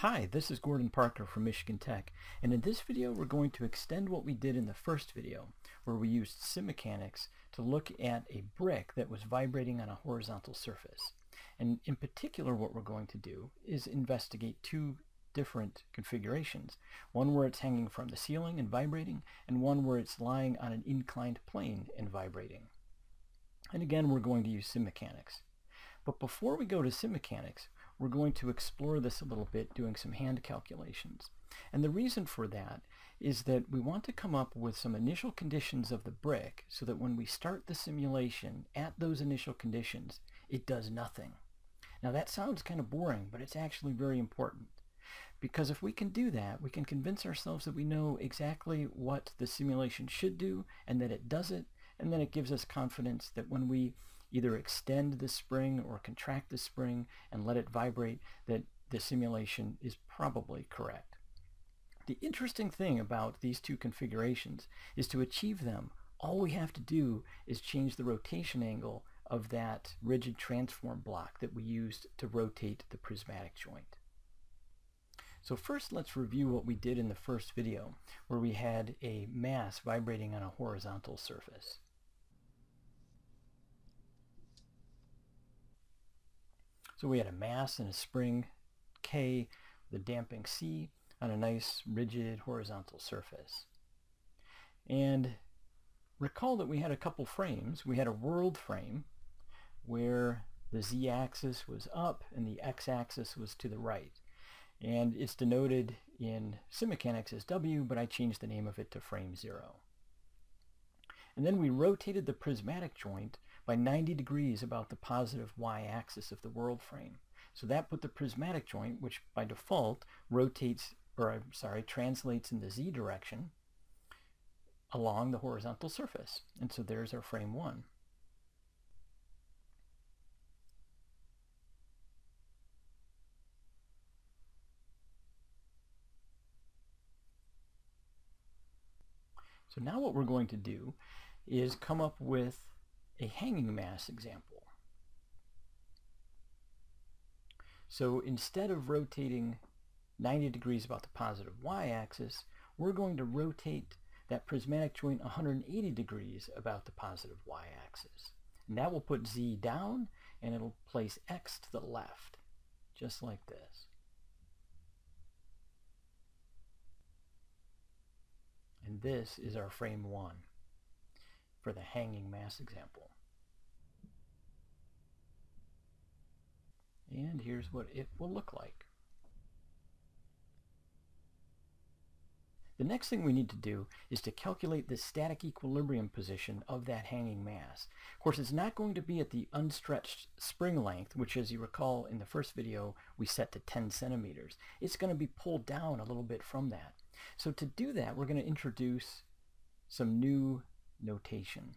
Hi, this is Gordon Parker from Michigan Tech, and in this video we're going to extend what we did in the first video where we used SimMechanics to look at a brick that was vibrating on a horizontal surface. And in particular what we're going to do is investigate two different configurations, one where it's hanging from the ceiling and vibrating, and one where it's lying on an inclined plane and vibrating. And again we're going to use SimMechanics. But before we go to SimMechanics, we're going to explore this a little bit doing some hand calculations. And the reason for that is that we want to come up with some initial conditions of the brick so that when we start the simulation at those initial conditions, it does nothing. Now that sounds kind of boring, but it's actually very important. Because if we can do that, we can convince ourselves that we know exactly what the simulation should do and that it does it, and then it gives us confidence that when we either extend the spring or contract the spring and let it vibrate, that the simulation is probably correct. The interesting thing about these two configurations is to achieve them, all we have to do is change the rotation angle of that rigid transform block that we used to rotate the prismatic joint. So first let's review what we did in the first video where we had a mass vibrating on a horizontal surface. So we had a mass and a spring K with a damping C on a nice rigid horizontal surface. And recall that we had a couple frames. We had a world frame where the z-axis was up and the x-axis was to the right. And it's denoted in SimMechanics as W, but I changed the name of it to frame 0. And then we rotated the prismatic joint by 90 degrees about the positive y-axis of the world frame. So that put the prismatic joint, which by default translates in the z direction, along the horizontal surface. And so there's our frame 1. So now what we're going to do is come up with a hanging mass example. So instead of rotating 90 degrees about the positive y-axis, we're going to rotate that prismatic joint 180 degrees about the positive y-axis. And that will put z down and it'll place x to the left, just like this. And this is our frame 1 for the hanging mass example. And here's what it will look like. The next thing we need to do is to calculate the static equilibrium position of that hanging mass. Of course, it's not going to be at the unstretched spring length, which as you recall in the first video we set to 10 centimeters. It's going to be pulled down a little bit from that. So to do that, we're going to introduce some new notation.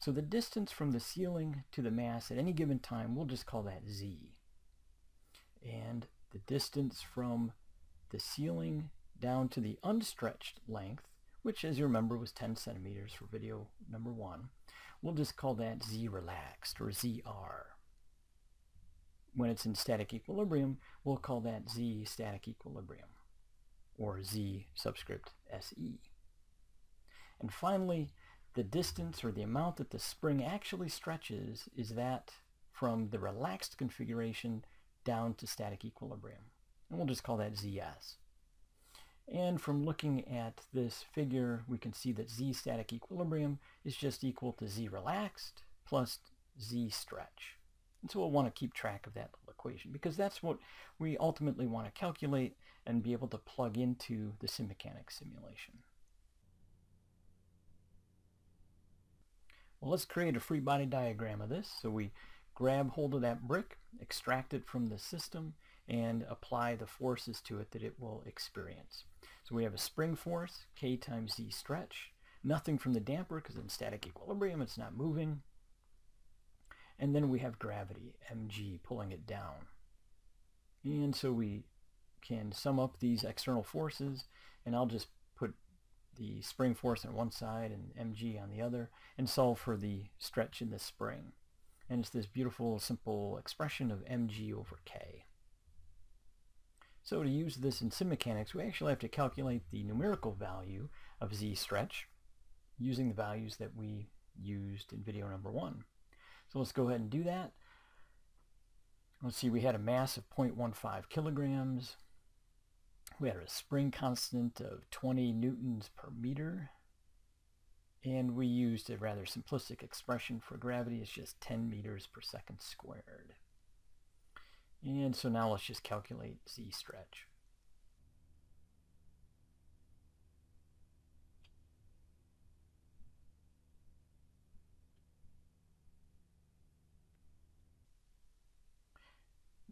So the distance from the ceiling to the mass at any given time, we'll just call that z. And the distance from the ceiling down to the unstretched length, which as you remember was 10 centimeters for video number 1, we'll just call that z relaxed, or zr. When it's in static equilibrium, we'll call that z static equilibrium, or z subscript SE. And finally, the distance, or the amount that the spring actually stretches, is that from the relaxed configuration down to static equilibrium. And we'll just call that ZS. And from looking at this figure, we can see that Z static equilibrium is just equal to Z relaxed plus Z stretch. And so we'll want to keep track of that little equation because that's what we ultimately want to calculate and be able to plug into the SimMechanics simulation. Well, let's create a free body diagram of this. So we grab hold of that brick, extract it from the system, and apply the forces to it that it will experience. So we have a spring force, K times Z stretch, nothing from the damper because in static equilibrium it's not moving. And then we have gravity, mg, pulling it down. And so we can sum up these external forces, and I'll just put the spring force on one side and mg on the other, and solve for the stretch in the spring. And it's this beautiful, simple expression of mg over k. So to use this in SimMechanics, we actually have to calculate the numerical value of Z stretch using the values that we used in video number 1. So let's go ahead and do that. Let's see, we had a mass of 0.15 kilograms. We had a spring constant of 20 newtons per meter. And we used a rather simplistic expression for gravity. It's just 10 meters per second squared. And so now let's just calculate Z stretch.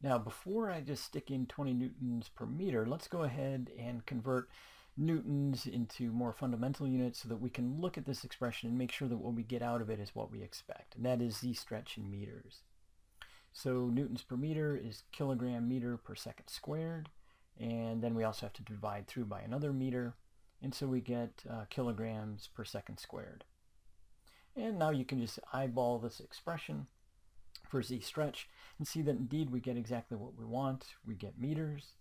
Now, before I just stick in 20 newtons per meter, let's go ahead and convert newtons into more fundamental units so that we can look at this expression and make sure that what we get out of it is what we expect, and that is Z stretch in meters. So newtons per meter is kilogram meter per second squared, and then we also have to divide through by another meter, and so we get kilograms per second squared. And now you can just eyeball this expression for Z stretch and see that indeed we get exactly what we want. We get meters,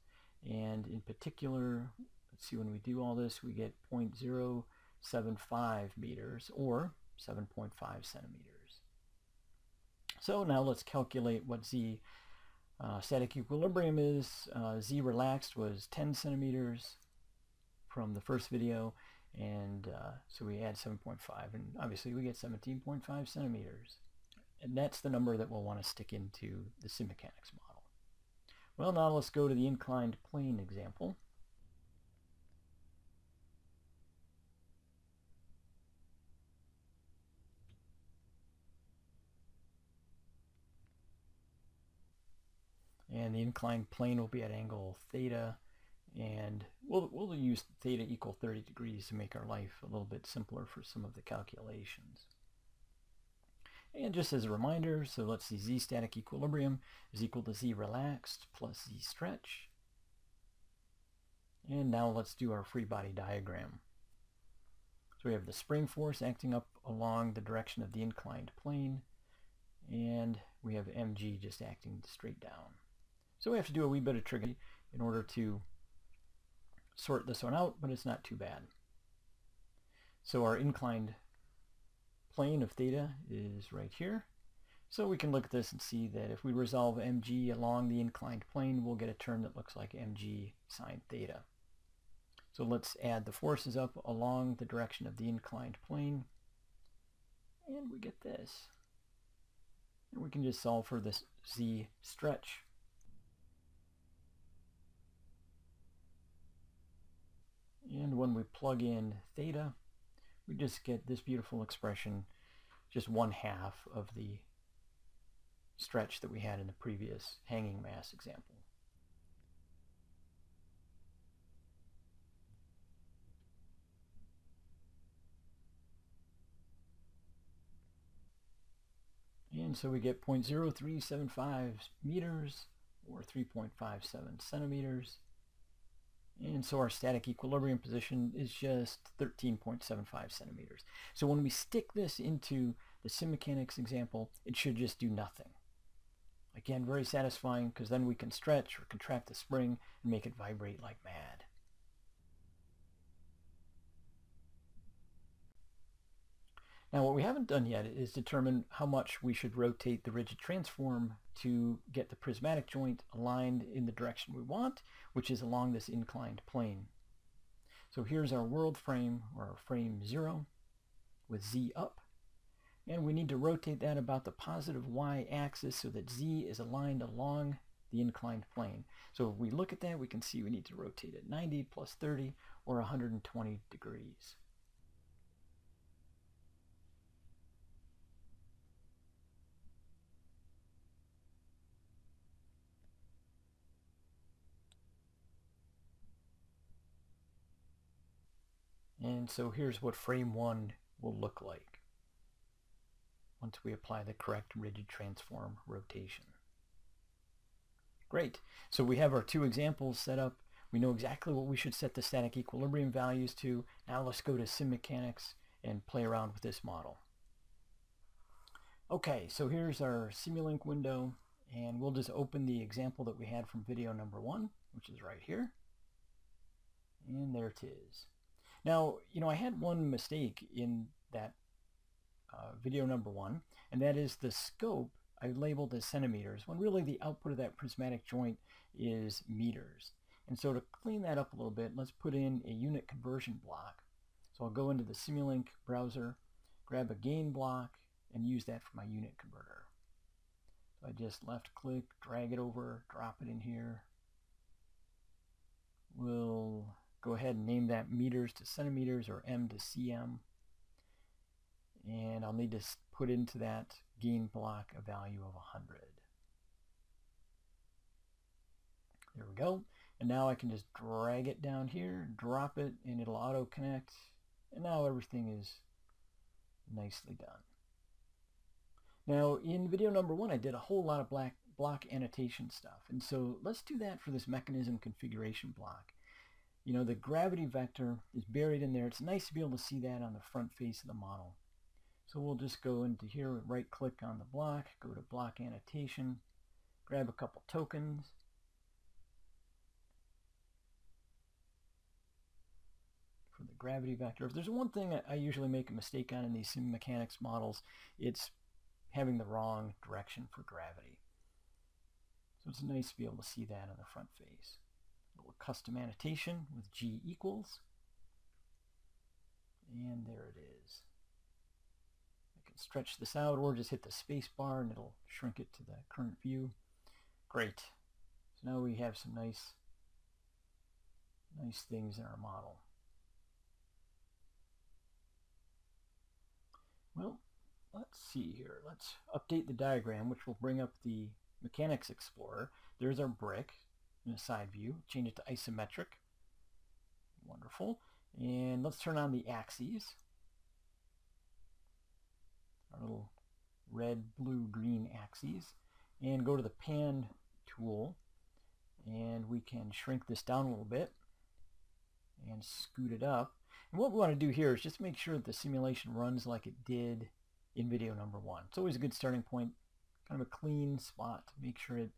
and in particular, let's see, when we do all this, we get 0.075 meters or 7.5 centimeters. So now let's calculate what Z static equilibrium is. Z relaxed was 10 centimeters from the first video, and so we add 7.5, and obviously we get 17.5 centimeters. And that's the number that we'll want to stick into the SimMechanics model. Well, now let's go to the inclined plane example. And the inclined plane will be at angle theta, and we'll use theta equal 30 degrees to make our life a little bit simpler for some of the calculations. And just as a reminder, so let's see, Z static equilibrium is equal to Z relaxed plus Z stretch. And now let's do our free body diagram. So we have the spring force acting up along the direction of the inclined plane, and we have mg just acting straight down. So we have to do a wee bit of trigonometry in order to sort this one out, but it's not too bad. So our inclined plane of theta is right here. So we can look at this and see that if we resolve mg along the inclined plane, we'll get a term that looks like mg sine theta. So let's add the forces up along the direction of the inclined plane, and we get this. And we can just solve for this Z stretch. And when we plug in theta, we just get this beautiful expression, just 1/2 of the stretch that we had in the previous hanging mass example. And so we get 0.0375 meters or 3.57 centimeters. And so our static equilibrium position is just 13.75 centimeters. So when we stick this into the SimMechanics example, it should just do nothing. Again, very satisfying, because then we can stretch or contract the spring and make it vibrate like mad. Now, what we haven't done yet is determine how much we should rotate the rigid transform to get the prismatic joint aligned in the direction we want, which is along this inclined plane. So here's our world frame, or frame 0, with Z up. And we need to rotate that about the positive y-axis so that Z is aligned along the inclined plane. So if we look at that, we can see we need to rotate it 90 plus 30, or 120 degrees. And so here's what frame 1 will look like once we apply the correct rigid transform rotation. Great. So we have our two examples set up. We know exactly what we should set the static equilibrium values to. Now let's go to SimMechanics and play around with this model. Okay, so here's our Simulink window, And we'll just open the example that we had from video number 1, which is right here. And there it is. Now, you know, I had one mistake in that video number 1, and that is the scope I labeled as centimeters, when really the output of that prismatic joint is meters. And so to clean that up a little bit, let's put in a unit conversion block. So I'll go into the Simulink browser, grab a gain block, and use that for my unit converter. So I just left click, drag it over, drop it in here. We'll go ahead and name that meters to centimeters, or M to CM. And I'll need to put into that gain block a value of 100. There we go. And now I can just drag it down here, drop it, and it'll auto connect. And now everything is nicely done. Now in video number 1, I did a whole lot of block annotation stuff. And so let's do that for this mechanism configuration block. You know, the gravity vector is buried in there. It's nice to be able to see that on the front face of the model. So we'll just go into here, right click on the block, go to block annotation, grab a couple tokens. For the gravity vector, if there's one thing I usually make a mistake on in these SimMechanics models, it's having the wrong direction for gravity. So it's nice to be able to see that on the front face. A little custom annotation with G equals. And there it is. I can stretch this out or just hit the space bar and it'll shrink it to the current view. Great. So now we have some nice things in our model. Well, let's see here. Let's update the diagram, which will bring up the Mechanics Explorer. There's our brick in a side view. Change it to isometric. Wonderful. And let's turn on the axes. Our little red, blue, green axes. And go to the pan tool. And we can shrink this down a little bit and scoot it up. And what we want to do here is just make sure that the simulation runs like it did in video number 1. It's always a good starting point, kind of a clean spot to make sure it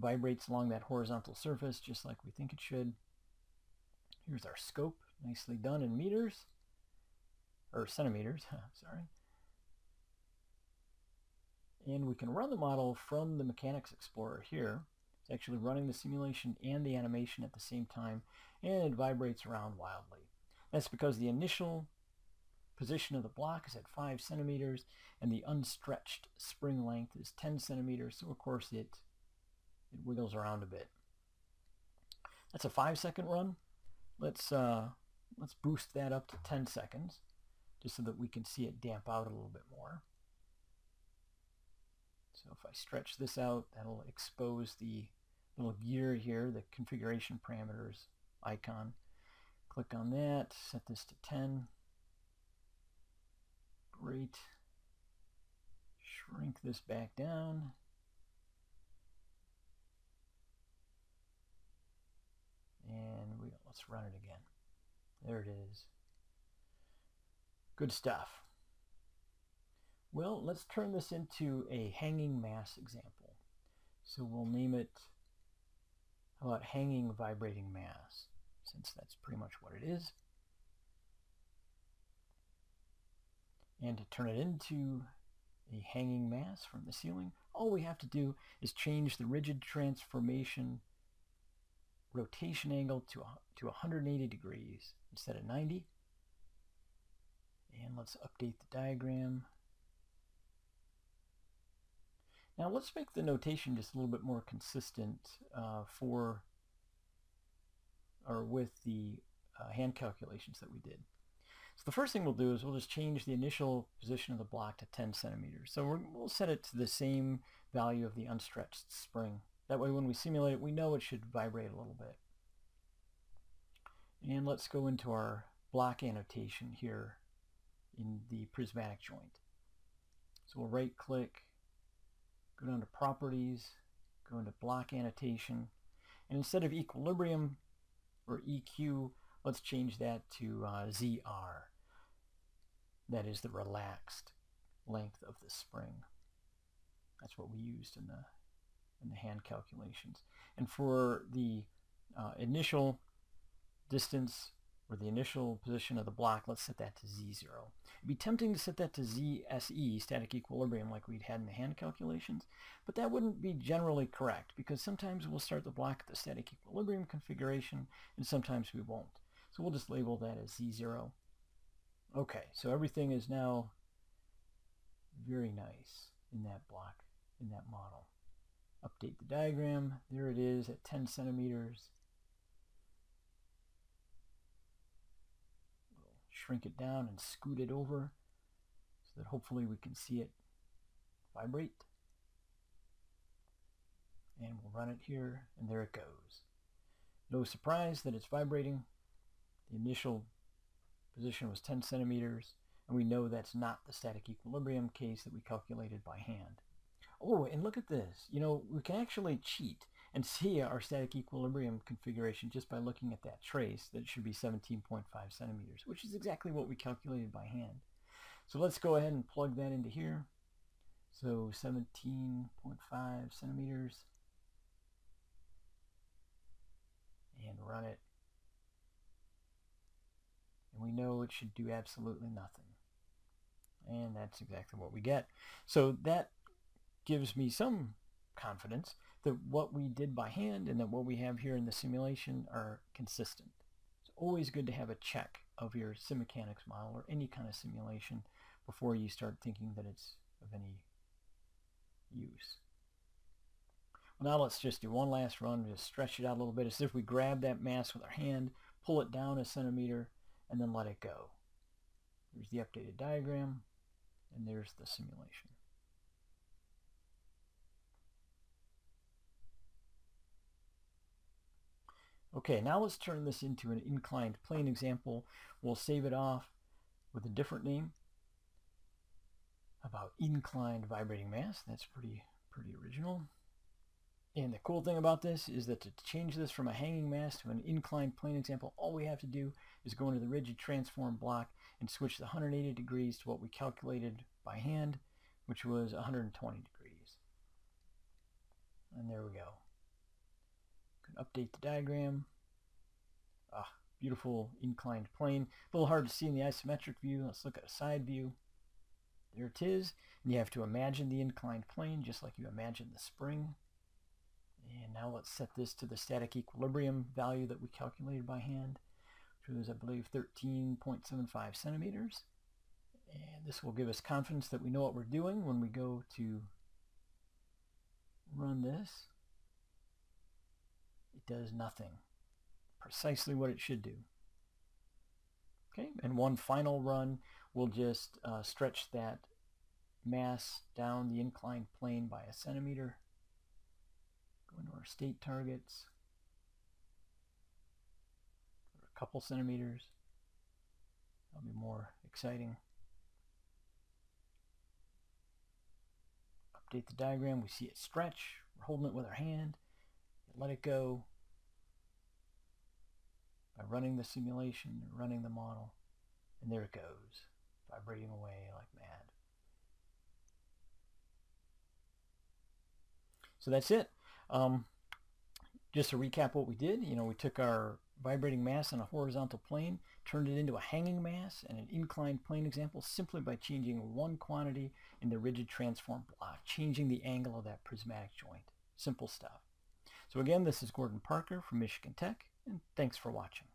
vibrates along that horizontal surface just like we think it should. Here's our scope, nicely done in meters, or centimeters, sorry. And we can run the model from the Mechanics Explorer here. It's actually running the simulation and the animation at the same time, and it vibrates around wildly. That's because the initial position of the block is at 5 centimeters and the unstretched spring length is 10 centimeters, so of course it wiggles around a bit. That's a 5-second run. Let's boost that up to 10 seconds just so that we can see it damp out a little bit more. So if I stretch this out, that'll expose the little gear here, the configuration parameters icon. Click on that, set this to 10. Great. Shrink this back down. And let's run it again. There it is. Good stuff. Well, let's turn this into a hanging mass example. So we'll name it, how about hanging vibrating mass? Since that's pretty much what it is. And to turn it into a hanging mass from the ceiling, all we have to do is change the rigid transformation rotation angle to 180 degrees instead of 90. And let's update the diagram. Now let's make the notation just a little bit more consistent with the hand calculations that we did. So the first thing we'll do is we'll just change the initial position of the block to 10 centimeters. So we'll set it to the same value of the unstretched spring. That way when we simulate it, we know it should vibrate a little bit. And let's go into our block annotation here in the prismatic joint. So we'll right click, go down to properties, go into block annotation, and instead of equilibrium, or EQ, let's change that to ZR. That is the relaxed length of the spring. That's what we used in the and the hand calculations. And for the initial distance or the initial position of the block, let's set that to Z0. It'd be tempting to set that to ZSE, static equilibrium, like we'd had in the hand calculations, but that wouldn't be generally correct because sometimes we'll start the block at the static equilibrium configuration and sometimes we won't. So we'll just label that as Z0. Okay, so everything is now very nice in that block, in that model. Update the diagram. There it is at 10 centimeters. We'll shrink it down and scoot it over so that hopefully we can see it vibrate. And we'll run it here, and there it goes. No surprise that it's vibrating. The initial position was 10 centimeters, and we know that's not the static equilibrium case that we calculated by hand. Oh, and look at this. You know, we can actually cheat and see our static equilibrium configuration just by looking at that trace that should be 17.5 centimeters, which is exactly what we calculated by hand. So let's go ahead and plug that into here. So 17.5 centimeters. And run it. And we know it should do absolutely nothing. And that's exactly what we get. So that gives me some confidence that what we did by hand and that what we have here in the simulation are consistent. It's always good to have a check of your SimMechanics model or any kind of simulation before you start thinking that it's of any use. Well, now let's just do one last run, just stretch it out a little bit. As if we grab that mass with our hand, pull it down a centimeter, and then let it go. There's the updated diagram, and there's the simulation. Okay, now let's turn this into an inclined plane example. We'll save it off with a different name about inclined vibrating mass. That's pretty original. And the cool thing about this is that to change this from a hanging mass to an inclined plane example, all we have to do is go into the rigid transform block and switch the 180 degrees to what we calculated by hand, which was 120 degrees. And there we go. Can update the diagram. Ah, beautiful inclined plane. A little hard to see in the isometric view. Let's look at a side view. There it is. And you have to imagine the inclined plane just like you imagine the spring. And now let's set this to the static equilibrium value that we calculated by hand, which was, I believe, 13.75 centimeters. And this will give us confidence that we know what we're doing when we go to run this. It does nothing. Precisely what it should do. Okay, and one final run, we'll just stretch that mass down the inclined plane by a centimeter. Go into our state targets. A couple centimeters. That'll be more exciting. Update the diagram. We see it stretch. We're holding it with our hand. Let it go by running the simulation, running the model, and there it goes, vibrating away like mad. So that's it. Just to recap what we did, you know, we took our vibrating mass on a horizontal plane, turned it into a hanging mass and an inclined plane example simply by changing one quantity in the rigid transform block, changing the angle of that prismatic joint. Simple stuff. So again, this is Gordon Parker from Michigan Tech, and thanks for watching.